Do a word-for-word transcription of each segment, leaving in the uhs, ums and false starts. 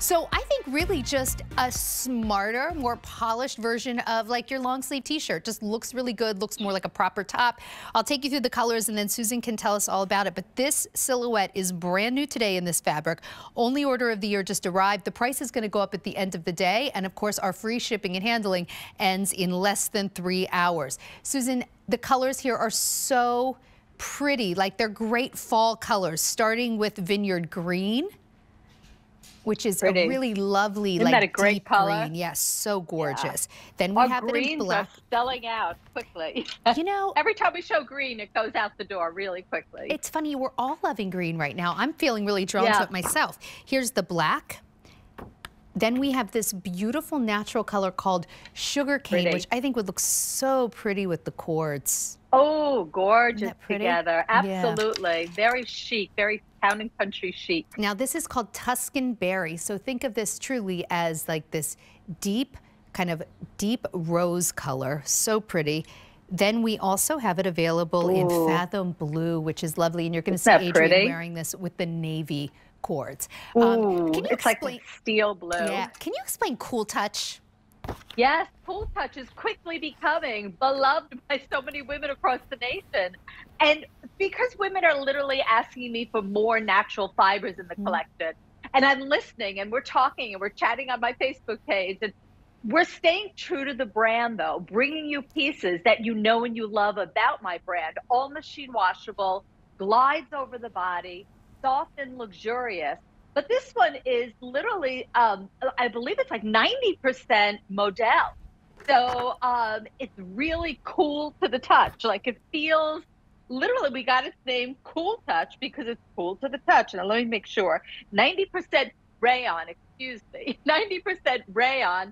So I think really just a smarter, more polished version of like your long sleeve t-shirt. Just looks really good, looks more like a proper top. I'll take you through the colors and then Susan can tell us all about it. But this silhouette is brand new today in this fabric. Only order of the year just arrived. The price is going to go up at the end of the day. And of course, our free shipping and handling ends in less than three hours. Susan, the colors here are so pretty. Like they're great fall colors, starting with vineyard green, which is pretty. A really lovely, Isn't like that a great deep color? Green. Yes, yeah, so gorgeous. Yeah. Then we Our have greens it in black. Are selling out quickly. You know, every time we show green, it goes out the door really quickly. It's funny, we're all loving green right now. I'm feeling really drawn yeah. to it myself. Here's the black. Then we have this beautiful natural color called sugar cane, pretty. Which I think would look so pretty with the cords. Oh, gorgeous together. Absolutely. Yeah. Very chic, very town and country chic. Now this is called Tuscan Berry. So think of this truly as like this deep, kind of deep rose color. So pretty. Then we also have it available Ooh. in Fathom Blue, which is lovely. And you're going to see Adrian pretty? wearing this with the navy cords. Ooh, um, can you it's explain, like steel blue. Yeah. Can you explain Cool Touch? Yes, Cool Touch is quickly becoming beloved by so many women across the nation. And because women are literally asking me for more natural fibers in the mm. collection, and I'm listening and we're talking and we're chatting on my Facebook page, and we're staying true to the brand though, bringing you pieces that you know and you love about my brand, all machine washable, glides over the body, soft and luxurious. But this one is literally, um, I believe it's like ninety percent modal. So um, it's really cool to the touch. Like it feels, literally we got its name Cool Touch because it's cool to the touch. Now let me make sure, ninety percent rayon, excuse me, ninety percent rayon.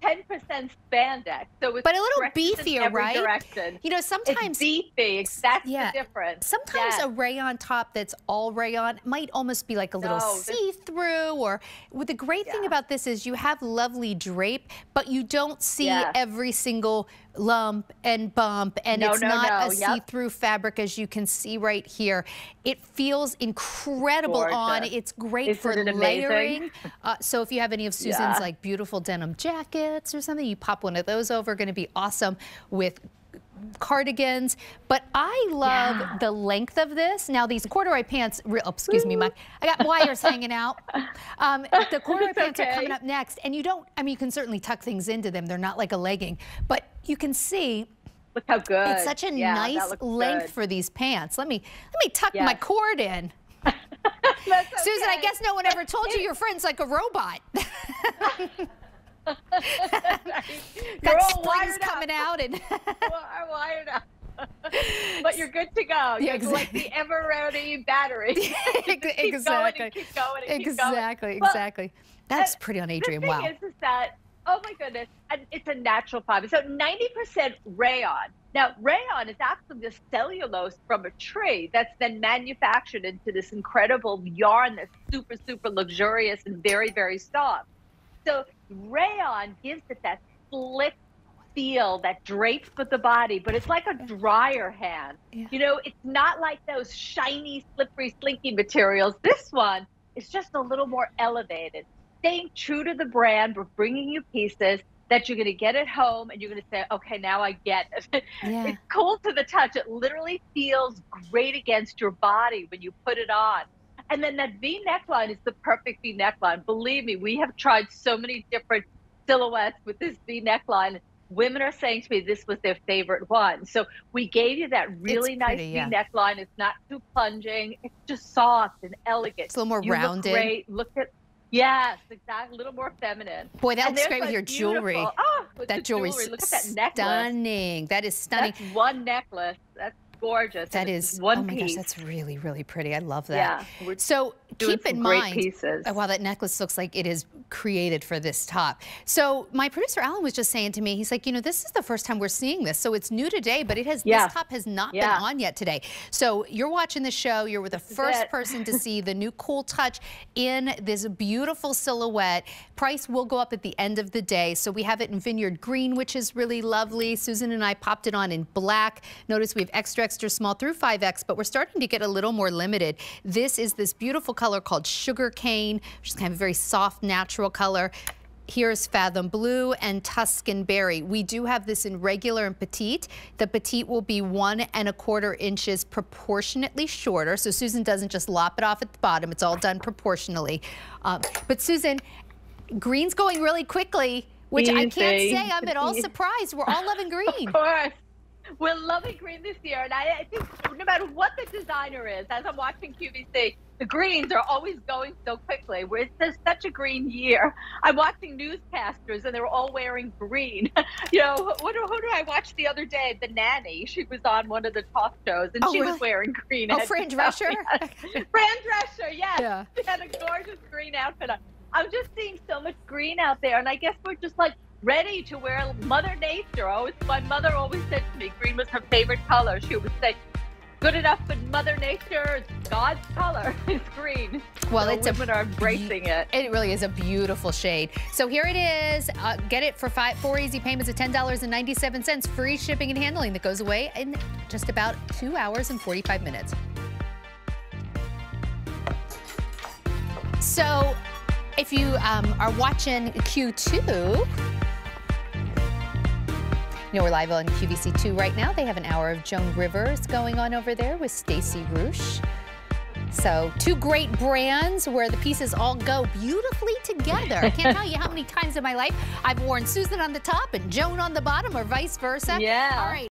ten percent spandex, so it's but a little beefier, right? Direction. You know, sometimes it's beefy. That's yeah. the difference. Sometimes yes. a rayon top that's all rayon might almost be like a little no, see-through. Or well, the great yeah. thing about this is you have lovely drape, but you don't see yeah. every single lump and bump, and no, it's no, not no. a yep. see-through fabric, as you can see right here. It feels incredible Gorgeous. on. It's great Isn't for it layering. Uh, so if you have any of Susan's yeah. like beautiful denim jackets or something, you pop one of those over. Going to be awesome with cardigans. But I love yeah. the length of this. Now these corduroy pants, real, oh, excuse Ooh. me, my, I got wires hanging out. Um, the corduroy pants okay. are coming up next, and you don't, I mean, you can certainly tuck things into them. They're not like a legging, but you can see look how good. It's such a yeah, nice length good. for these pants. Let me, let me tuck yes. my cord in. That's Susan, okay. I guess no one ever told you your friend's like a robot. Got springs coming out and well, I'm wired up. But you're good to go. You're yeah, exactly. like the ever-ready battery. exactly. Going and keep going and exactly. Keep going. Exactly. Well, that's pretty on Adrian. The thing wow. is, is that oh my goodness, and it's a natural fiber. So ninety percent rayon. Now rayon is actually just cellulose from a tree that's then manufactured into this incredible yarn that's super, super luxurious and very, very soft. So rayon gives it that slick feel that drapes with the body, but it's like a dryer hand. Yeah. You know, it's not like those shiny, slippery, slinky materials. This one is just a little more elevated. Staying true to the brand, we're bringing you pieces that you're going to get at home and you're going to say, okay, now I get it. Yeah. It's cool to the touch. It literally feels great against your body when you put it on. And then that V neckline is the perfect V neckline. Believe me, we have tried so many different silhouettes with this V neckline. Women are saying to me this was their favorite one. So we gave you that really it's nice pretty, V yeah. neckline. It's not too plunging. It's just soft and elegant. It's a little more you rounded. Look great. Look at yes, exactly. A little more feminine. Boy, that and looks great with your beautiful. jewelry. Oh, with that jewelry. Look at that necklace. Stunning. That is stunning. That's one necklace. That's gorgeous. That is one oh my piece. Gosh, that's really, really pretty. I love that. Yeah, we're so keep in mind, great pieces. Oh, wow, that necklace looks like it is created for this top. So my producer Alan was just saying to me, he's like, you know, this is the first time we're seeing this. So it's new today, but it has yeah. this top has not yeah. been on yet today. So you're watching the show. You're the this first person to see the new Cool Touch in this beautiful silhouette. Price will go up at the end of the day. So we have it in Vineyard Green, which is really lovely. Susan and I popped it on in black. Notice we have extra extra small through five X, but we're starting to get a little more limited. This is this beautiful color called Sugar Cane, which is kind of a very soft, natural color. Here's Fathom Blue and Tuscan Berry. We do have this in regular and petite. The petite will be one and a quarter inches proportionately shorter. So Susan doesn't just lop it off at the bottom. It's all done proportionally. Uh, but Susan, green's going really quickly, which easy. I can't say I'm at all surprised. We're all loving green. Of course. We're loving green this year. And I, I think no matter what the designer is, as I'm watching Q V C, the greens are always going so quickly. Where it's just such a green year. I'm watching newscasters and they're all wearing green. You know, who, who did I watch the other day? The nanny. She was on one of the talk shows and oh, she really? was wearing green. Oh, Fran Drescher? Fran Drescher, yes. Yeah. She had a gorgeous green outfit on. I'm just seeing so much green out there, and I guess we're just like ready to wear Mother Nature. Always, my mother always said to me, green was her favorite color. She would say, good enough, but Mother Nature, God's color is green. Well, so it's women a, are embracing it. It really is a beautiful shade. So here it is. Uh, get it for five, four easy payments of ten ninety-seven, free shipping and handling that goes away in just about two hours and forty-five minutes. So, if you um, are watching Q two, you know, we're live on Q V C two right now. They have an hour of Joan Rivers going on over there with Stacey Rouche. So two great brands where the pieces all go beautifully together. I can't tell you how many times in my life I've worn Susan on the top and Joan on the bottom or vice versa. Yeah. All right.